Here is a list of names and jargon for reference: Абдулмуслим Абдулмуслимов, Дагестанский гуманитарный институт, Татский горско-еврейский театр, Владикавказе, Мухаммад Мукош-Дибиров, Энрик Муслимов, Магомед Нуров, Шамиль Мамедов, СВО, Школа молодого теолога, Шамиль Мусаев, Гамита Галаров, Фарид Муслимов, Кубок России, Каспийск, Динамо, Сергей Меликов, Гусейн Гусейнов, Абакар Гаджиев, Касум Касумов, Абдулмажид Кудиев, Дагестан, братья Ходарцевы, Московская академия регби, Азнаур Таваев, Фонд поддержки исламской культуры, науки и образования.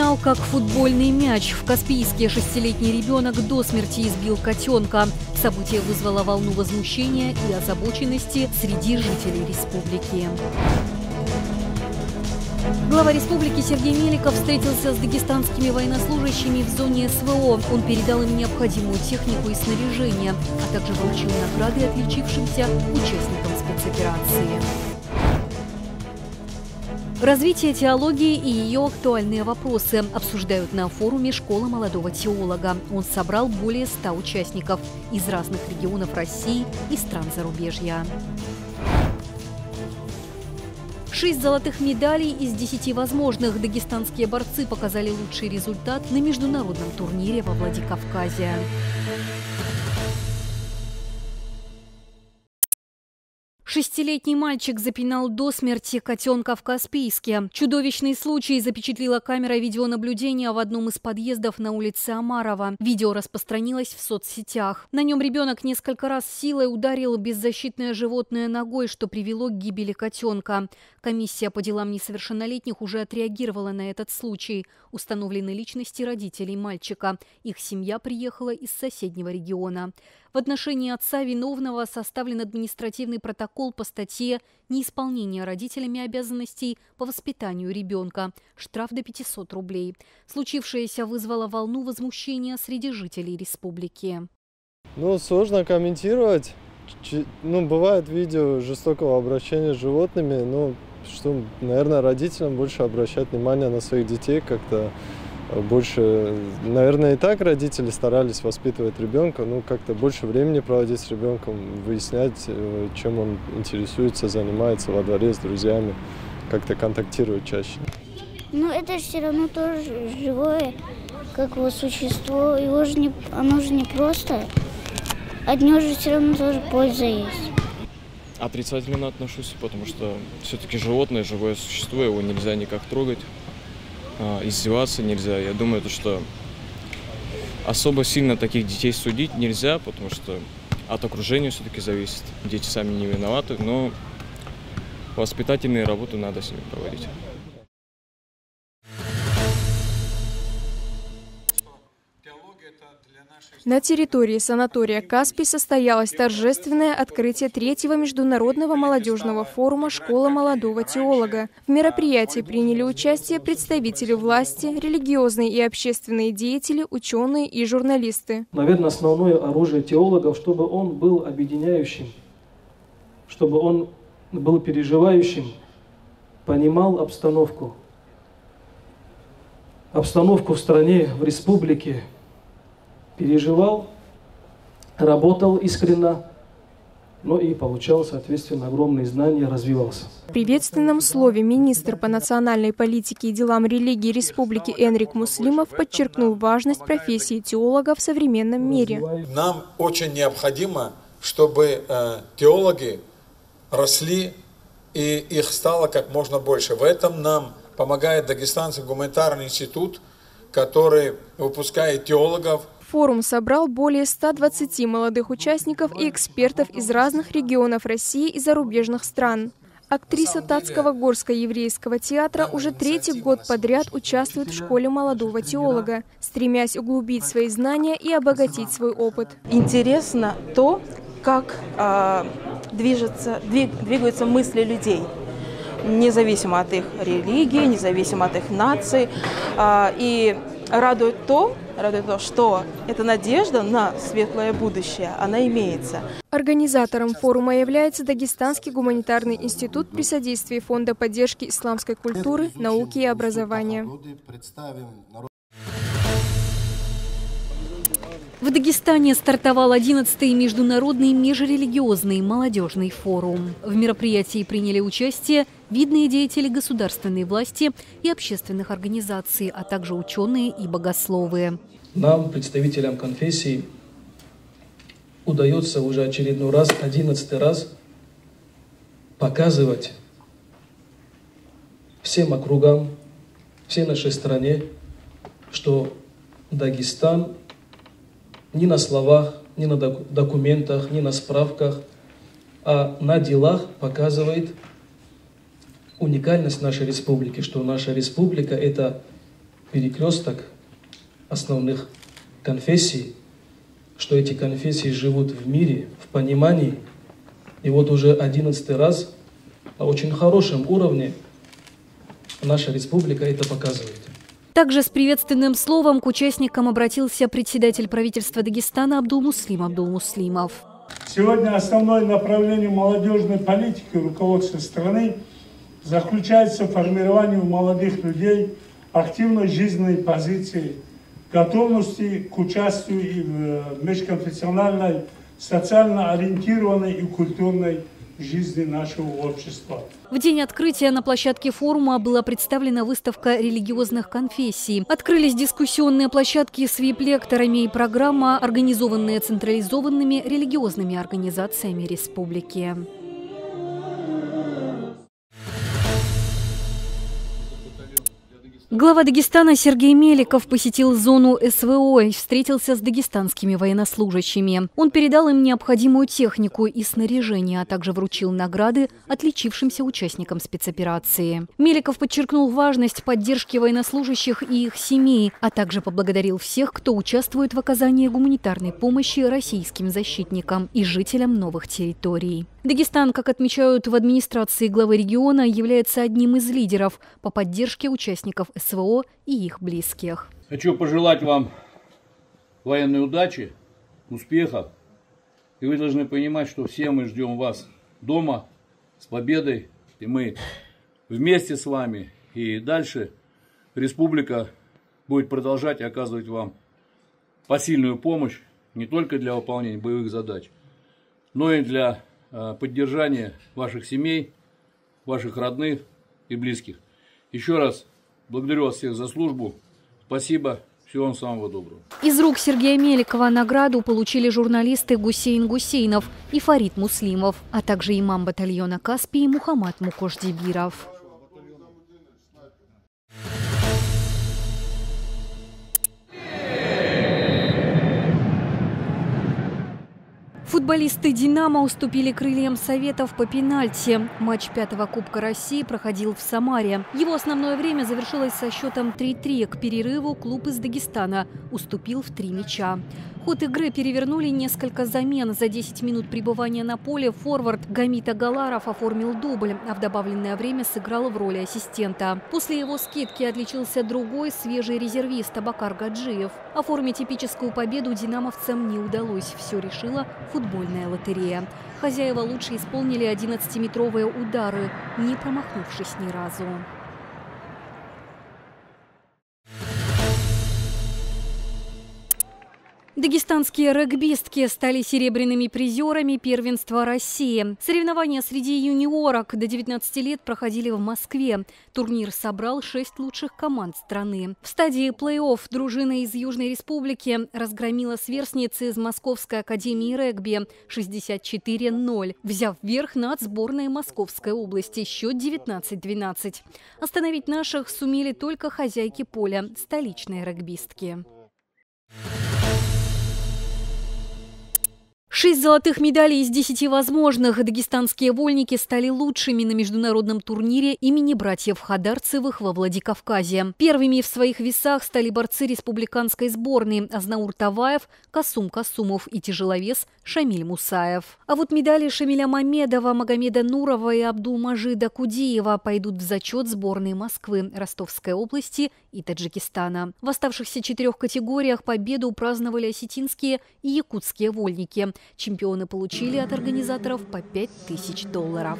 Вспоминал, как футбольный мяч. В Каспийске 6-летний ребенок до смерти избил котенка. Событие вызвало волну возмущения и озабоченности среди жителей республики. Глава республики Сергей Меликов встретился с дагестанскими военнослужащими в зоне СВО. Он передал им необходимую технику и снаряжение, а также вручил награды отличившимся участникам спецоперации. Развитие теологии и ее актуальные вопросы обсуждают на форуме «Школа молодого теолога». Он собрал более 100 участников из разных регионов России и стран зарубежья. 6 золотых медалей из 10 возможных. Дагестанские борцы показали лучший результат на международном турнире во Владикавказе. Шестилетний мальчик запинал до смерти котенка в Каспийске. Чудовищный случай запечатлела камера видеонаблюдения в одном из подъездов на улице Амарова. Видео распространилось в соцсетях. На нем ребенок несколько раз силой ударил беззащитное животное ногой, что привело к гибели котенка. Комиссия по делам несовершеннолетних уже отреагировала на этот случай. Установлены личности родителей мальчика. Их семья приехала из соседнего региона. В отношении отца виновного составлен административный протокол по статье «Неисполнение родителями обязанностей по воспитанию ребенка». Штраф до 500 рублей. Случившееся вызвало волну возмущения среди жителей республики. Ну, сложно комментировать. Бывают видео жестокого обращения с животными. Что, наверное, родителям больше обращать внимание на своих детей как-то. Больше, наверное, и так родители старались воспитывать ребенка, как-то больше времени проводить с ребенком, выяснять, чем он интересуется, занимается во дворе с друзьями, как-то контактировать чаще. Это же все равно тоже живое, как его существо, оно же не просто, от него же все равно тоже польза есть. Отрицательно отношусь, потому что все-таки животное, живое существо, его нельзя никак трогать. Издеваться нельзя. Я думаю, что особо сильно таких детей судить нельзя, потому что от окружения все-таки зависит. Дети сами не виноваты, но воспитательные работы надо с ними проводить. На территории санатория «Каспий» состоялось торжественное открытие третьего международного молодежного форума «Школа молодого теолога». В мероприятии приняли участие представители власти, религиозные и общественные деятели, ученые и журналисты. Наверное, основное оружие теологов, чтобы он был объединяющим, чтобы он был переживающим, понимал обстановку. Обстановку в стране, в республике. Переживал, работал искренно, и получал, соответственно, огромные знания, развивался. В приветственном слове министр по национальной политике и делам религии республики Энрик Муслимов подчеркнул важность профессии теолога в современном мире. Нам очень необходимо, чтобы теологи росли, и их стало как можно больше. В этом нам помогает Дагестанский гуманитарный институт, который выпускает теологов. Форум собрал более 120 молодых участников и экспертов из разных регионов России и зарубежных стран. Актриса Татского горско-еврейского театра уже третий год подряд участвует в школе молодого теолога, стремясь углубить свои знания и обогатить свой опыт. Интересно то, как двигаются мысли людей. Независимо от их религии, независимо от их нации. И радует то, что эта надежда на светлое будущее, она имеется. Организатором форума является Дагестанский гуманитарный институт при содействии Фонда поддержки исламской культуры, науки и образования. В Дагестане стартовал 11-й международный межрелигиозный молодежный форум. В мероприятии приняли участие видные деятели государственной власти и общественных организаций, а также ученые и богословы. Нам, представителям конфессий, удается уже очередной раз, 11-й раз, показывать всем округам, всей нашей стране, что Дагестан ни на словах, ни на документах, ни на справках, а на делах показывает уникальность нашей республики, что наша республика – это перекресток основных конфессий, что эти конфессии живут в мире, в понимании. И вот уже 11-й раз на очень хорошем уровне наша республика это показывает. Также с приветственным словом к участникам обратился председатель правительства Дагестана Абдулмуслим Абдулмуслимов. Сегодня основное направление молодежной политики руководства страны заключается в формировании у молодых людей активной жизненной позиции, готовности к участию в межконфессиональной, социально ориентированной и культурной жизни нашего общества. В день открытия на площадке форума была представлена выставка религиозных конфессий. Открылись дискуссионные площадки с вип-лекторами и программа, организованная централизованными религиозными организациями республики. Глава Дагестана Сергей Меликов посетил зону СВО и встретился с дагестанскими военнослужащими. Он передал им необходимую технику и снаряжение, а также вручил награды отличившимся участникам спецоперации. Меликов подчеркнул важность поддержки военнослужащих и их семей, а также поблагодарил всех, кто участвует в оказании гуманитарной помощи российским защитникам и жителям новых территорий. Дагестан, как отмечают в администрации главы региона, является одним из лидеров по поддержке участников СВО и их близких. Хочу пожелать вам военной удачи, успехов. И вы должны понимать, что все мы ждем вас дома с победой. И мы вместе с вами. И дальше республика будет продолжать оказывать вам посильную помощь не только для выполнения боевых задач, но и для поддержания ваших семей, ваших родных и близких. Еще раз благодарю вас всех за службу. Спасибо. Всего вам самого доброго. Из рук Сергея Меликова награду получили журналисты Гусейн Гусейнов и Фарид Муслимов, а также имам батальона Каспии Мухаммад Мукош-Дибиров. Футболисты «Динамо» уступили крыльям советов по пенальти. Матч 5-го Кубка России проходил в Самаре. Его основное время завершилось со счетом 3-3. К перерыву клуб из Дагестана уступил в 3 мяча. Ход игры перевернули несколько замен. За 10 минут пребывания на поле форвард Гамита Галаров оформил дубль, а в добавленное время сыграл в роли ассистента. После его скидки отличился другой свежий резервист Абакар Гаджиев. Оформить эпическую победу динамовцам не удалось. Все решила футбольная лотерея. Хозяева лучше исполнили 11-метровые удары, не промахнувшись ни разу. Дагестанские регбистки стали серебряными призерами первенства России. Соревнования среди юниорок до 19 лет проходили в Москве. Турнир собрал 6 лучших команд страны. В стадии плей-офф дружина из Южной Республики разгромила сверстницы из Московской академии регби 64-0, взяв верх над сборной Московской области счет 19-12. Остановить наших сумели только хозяйки поля, столичные регбистки. 6 золотых медалей из 10 возможных. Дагестанские вольники стали лучшими на международном турнире имени братьев Ходарцевых во Владикавказе. Первыми в своих весах стали борцы республиканской сборной Азнаур Таваев, Касум Касумов и тяжеловес Шамиль Мусаев. А вот медали Шамиля Мамедова, Магомеда Нурова и Абдулмажида Кудиева пойдут в зачет сборной Москвы, Ростовской области и Таджикистана. В оставшихся 4 категориях победу праздновали осетинские и якутские вольники. Чемпионы получили от организаторов по $5000.